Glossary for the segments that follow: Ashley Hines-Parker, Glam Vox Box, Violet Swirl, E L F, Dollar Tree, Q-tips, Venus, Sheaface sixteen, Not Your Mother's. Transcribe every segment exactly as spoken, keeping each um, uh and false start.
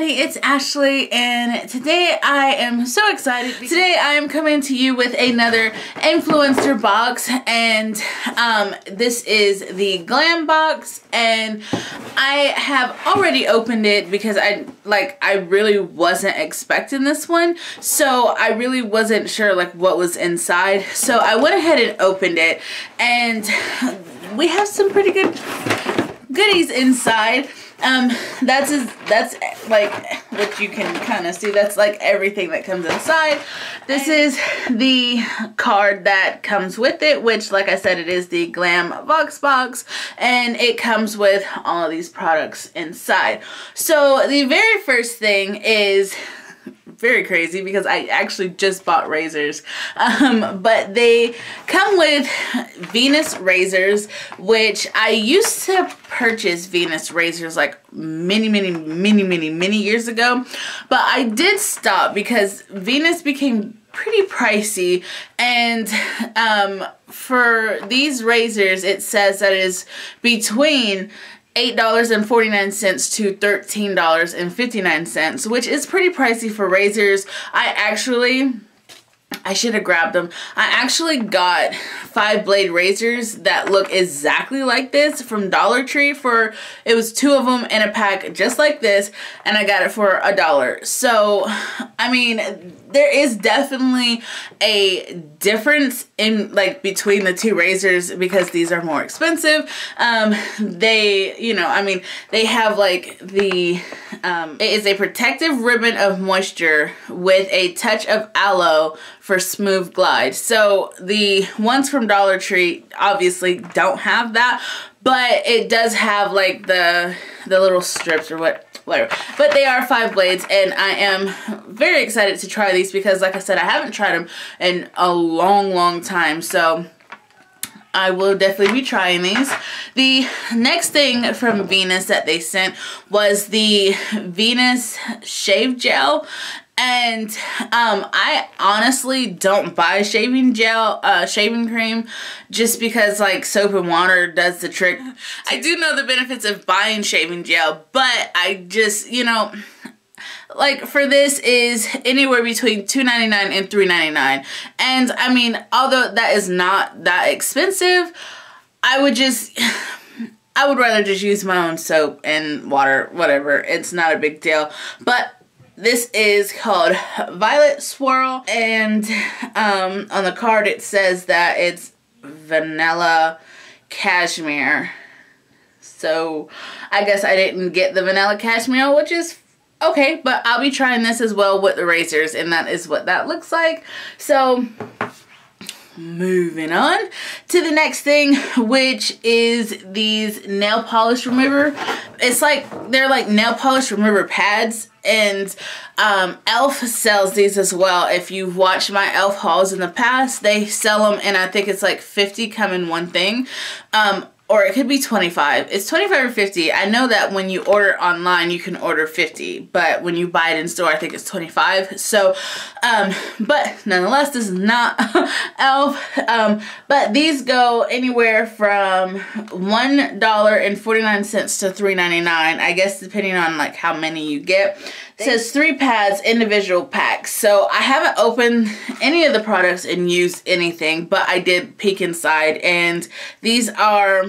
everybody, it's Ashley, and today I am so excited. Today I am coming to you with another influencer box, and um, this is the Glam Box, and I have already opened it because I like I really wasn't expecting this one, so I really wasn't sure like what was inside. So I went ahead and opened it, and we have some pretty good goodies inside. Um, that's is that's like what you can kind of see. That's like everything that comes inside. This is the card that comes with it, which, like I said, it is the Glam Vox Box, and it comes with all of these products inside. So the very first thing is very crazy because I actually just bought razors, um, but they come with Venus razors, which I used to purchase Venus razors like many many many many many years ago, but I did stop because Venus became pretty pricey, and um, for these razors it says that it is between eight dollars and forty-nine cents to thirteen dollars and fifty-nine cents, which is pretty pricey for razors. I actually, I should have grabbed them. I actually got five blade razors that look exactly like this from Dollar Tree for, it was two of them in a pack just like this, and I got it for a dollar. So, I mean, there is definitely a difference in like between the two razors because these are more expensive. Um, they, you know, I mean, they have like the, um, it is a protective ribbon of moisture with a touch of aloe for smooth glide. So the ones from Dollar Tree obviously don't have that, but it does have like the the little strips or what. Whatever. But they are five blades, and I am very excited to try these because, like I said, I haven't tried them in a long, long time. So I will definitely be trying these. The next thing from Venus that they sent was the Venus Shave Gel. And um, I honestly don't buy shaving gel, uh, shaving cream, just because like soap and water does the trick. I do know the benefits of buying shaving gel, but I just, you know, like for this is anywhere between two ninety-nine and three ninety-nine. And I mean, although that is not that expensive, I would just... I would rather just use my own soap and water, whatever. It's not a big deal. But this is called Violet Swirl, and um, on the card it says that it's vanilla cashmere. So I guess I didn't get the vanilla cashmere, which is okay, but I'll be trying this as well with the razors, and that is what that looks like. So moving on to the next thing, which is these nail polish remover. It's like they're like nail polish remover pads, and um, E L F sells these as well. If you've watched my E L F hauls in the past, they sell them, and I think it's like fifty come in one thing, um, or it could be twenty-five. It's twenty-five or fifty. I know that when you order online, you can order fifty, but when you buy it in store, I think it's twenty-five. So, um, but nonetheless, this is not E L F. Um, but these go anywhere from one dollar and forty-nine cents to three ninety-nine. I guess depending on like how many you get. It says three pads, individual packs. So I haven't opened any of the products and used anything, but I did peek inside, and these are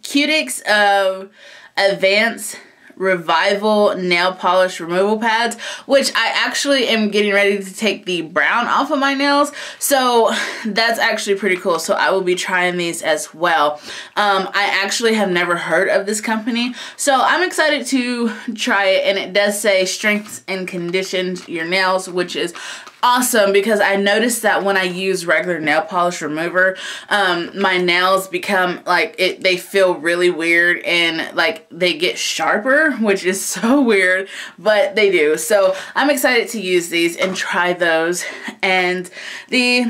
Cuticles of Advance Revival nail polish removal pads, which I actually am getting ready to take the brown off of my nails, so that's actually pretty cool. So I will be trying these as well. um, I actually have never heard of this company, so I'm excited to try it, and it does say strengthens and conditions your nails, which is awesome because I noticed that when I use regular nail polish remover, um, my nails become like it they feel really weird, and like they get sharper, which is so weird, but they do. So I'm excited to use these and try those. And the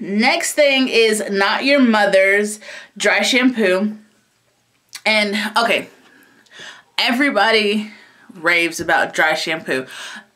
next thing is Not Your Mother's dry shampoo. And okay, everybody raves about dry shampoo.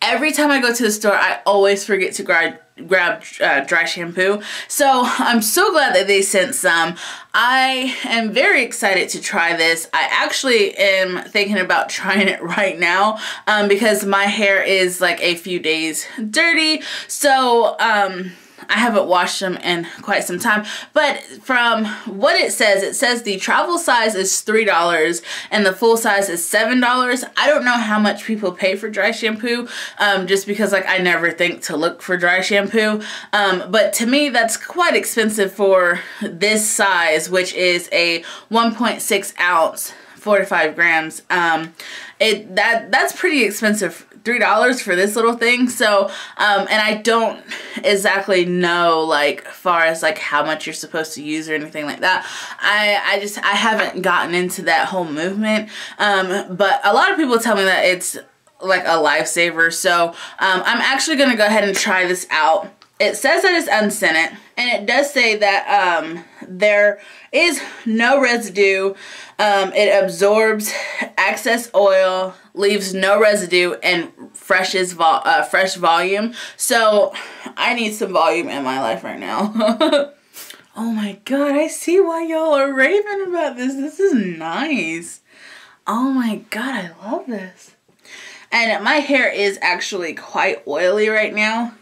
Every time I go to the store, I always forget to grab grab uh, dry shampoo. So I'm so glad that they sent some. I am very excited to try this. I actually am thinking about trying it right now um, because my hair is like a few days dirty. So um, I haven't washed them in quite some time, but from what it says, it says the travel size is three dollars and the full size is seven dollars. I don't know how much people pay for dry shampoo, um, just because like I never think to look for dry shampoo. Um, but to me, that's quite expensive for this size, which is a one point six ounce, forty-five grams. Um, it that that's pretty expensive. three dollars for this little thing. So, um, and I don't exactly know like far as like how much you're supposed to use or anything like that. I, I just, I haven't gotten into that whole movement. Um, but a lot of people tell me that it's like a lifesaver. So, um, I'm actually going to go ahead and try this out. It says that it's unscented, and it does say that, um, there is no residue. Um, it absorbs excess oil, leaves no residue, and freshes vol uh, fresh volume. So I need some volume in my life right now. Oh my God, I see why y'all are raving about this. This is nice. Oh my God, I love this. And my hair is actually quite oily right now.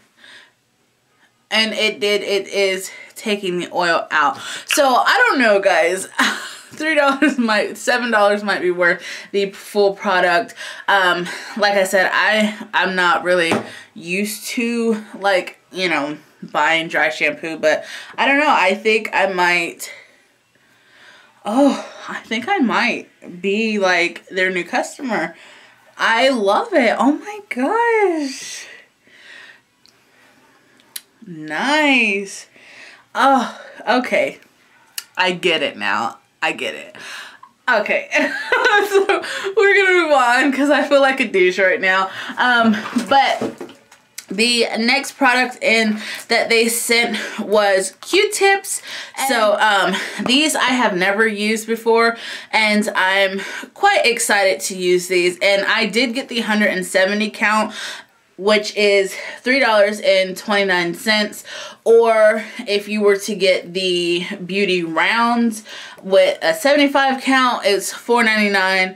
And it did, it is taking the oil out. So I don't know, guys. three dollars might, seven dollars might be worth the full product. Um, like I said, I, I'm not really used to like, you know, buying dry shampoo, but I don't know. I think I might, oh, I think I might be like their new customer. I love it. Oh my gosh. Nice. Oh, okay. I get it now. I get it. Okay. So we're gonna move on because I feel like a douche right now. Um, but the next product in that they sent was Q-tips. So um, these I have never used before, and I'm quite excited to use these. And I did get the one hundred seventy count, which is three dollars and twenty-nine cents, or if you were to get the beauty rounds with a seventy-five count, it's four ninety-nine,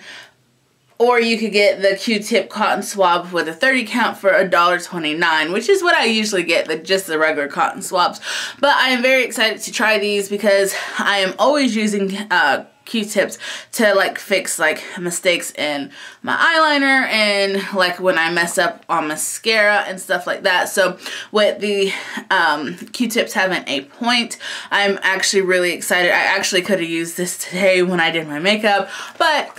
or you could get the Q-tip cotton swab with a thirty count for a dollar twenty-nine, which is what I usually get, the, just the regular cotton swabs. But I am very excited to try these because I am always using uh, Q-tips to like fix like mistakes in my eyeliner and like when I mess up on mascara and stuff like that. So with the um, Q-tips having a point, I'm actually really excited. I actually could have used this today when I did my makeup, but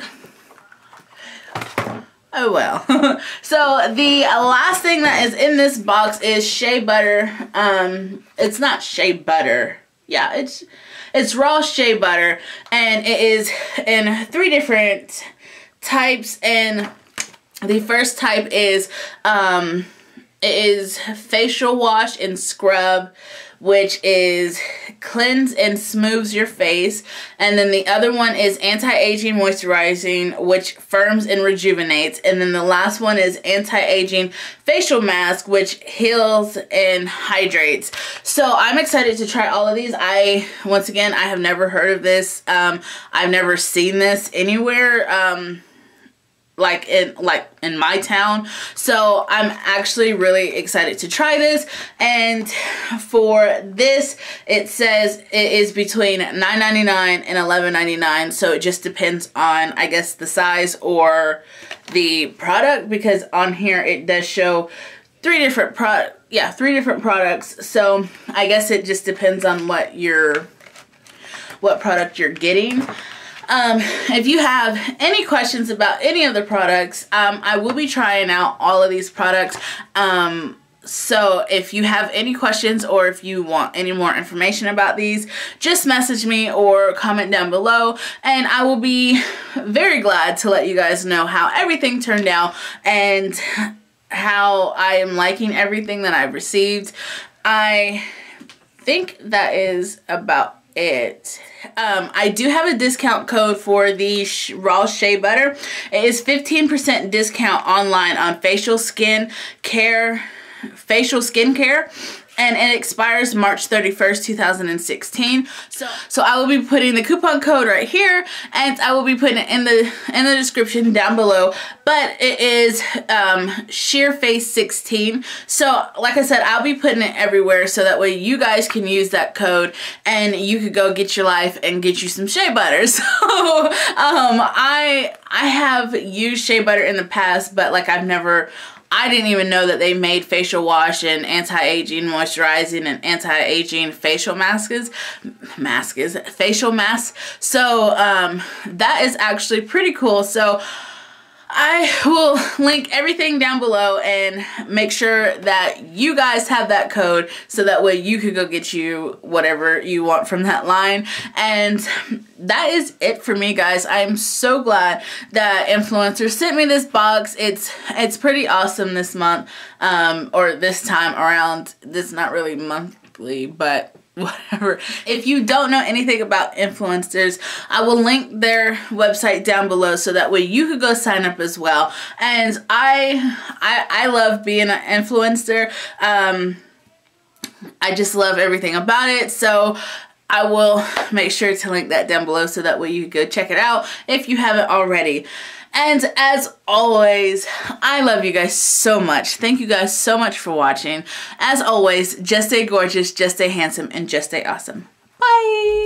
oh well. So the last thing that is in this box is shea butter. Um, it's not shea butter. Yeah, it's it's raw shea butter, and it is in three different types. And the first type is um, it is facial wash and scrub, which is cleans and smooths your face. And then the other one is anti-aging moisturizing, which firms and rejuvenates. And then the last one is anti-aging facial mask, which heals and hydrates. So I'm excited to try all of these. I, once again, I have never heard of this. Um, I've never seen this anywhere. Um, like in like in my town. So I'm actually really excited to try this. And for this, it says it is between nine ninety-nine and eleven ninety-nine. So it just depends on, I guess, the size or the product, because on here it does show three different pro yeah, three different products. So I guess it just depends on what your what product you're getting. Um, if you have any questions about any of the products, um, I will be trying out all of these products. Um, so if you have any questions or if you want any more information about these, just message me or comment down below, and I will be very glad to let you guys know how everything turned out and how I am liking everything that I've received. I think that is about it. Um, I do have a discount code for the sh raw shea butter. It is fifteen percent discount online on facial skin care, facial skincare, and it expires March thirty-first, two thousand sixteen. So, so I will be putting the coupon code right here, and I will be putting it in the in the description down below. But it is um, Sheaface sixteen. So, like I said, I'll be putting it everywhere so that way you guys can use that code and you could go get your life and get you some shea butter. So, um, I I have used shea butter in the past, but like I've never. I didn't even know that they made facial wash and anti-aging moisturizing and anti-aging facial masks, masks, facial masks. So um, that is actually pretty cool. So I will link everything down below and make sure that you guys have that code so that way you could go get you whatever you want from that line. And that is it for me, guys. I am so glad that Influencer sent me this box. It's it's pretty awesome this month, um, or this time around. This is not really monthly, but whatever. If you don't know anything about influencers, I will link their website down below so that way you could go sign up as well. And I I, I love being an influencer. Um, I just love everything about it. So I will make sure to link that down below so that way you can go check it out if you haven't already. And as always, I love you guys so much. Thank you guys so much for watching. As always, just stay gorgeous, just stay handsome, and just stay awesome. Bye!